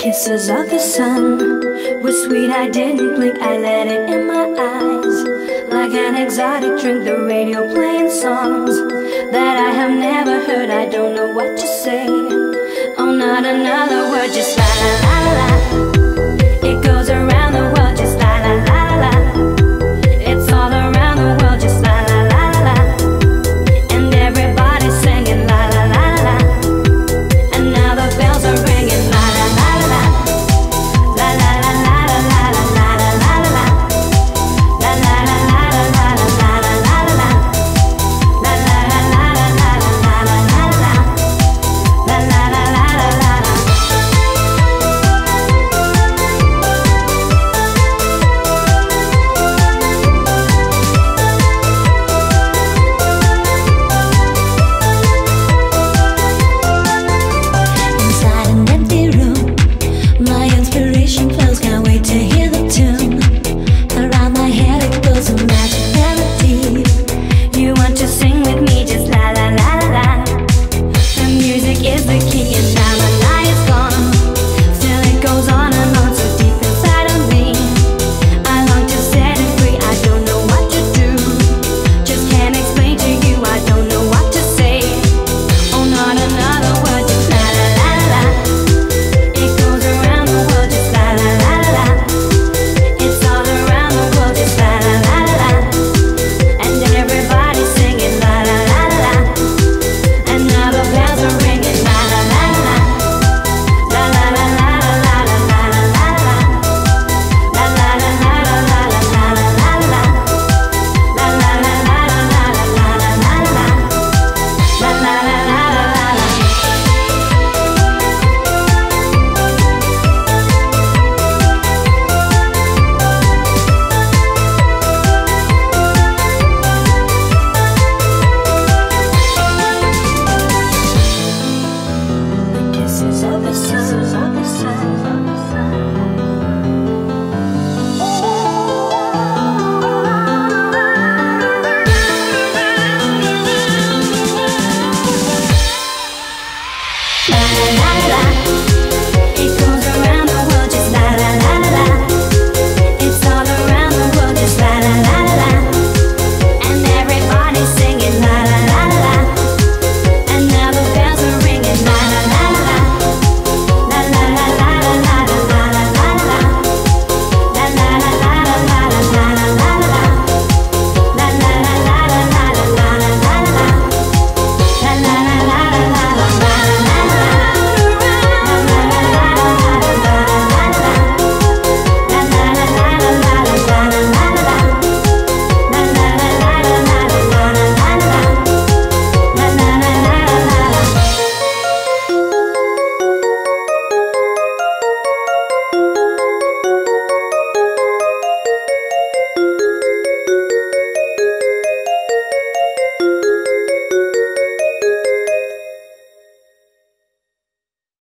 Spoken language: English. Kisses of the sun were sweet, I didn't blink, I let it in my eyes. Like an exotic drink, the radio playing songs that I have never heard, I don't know what to say. Oh, not another word, just la la la la la.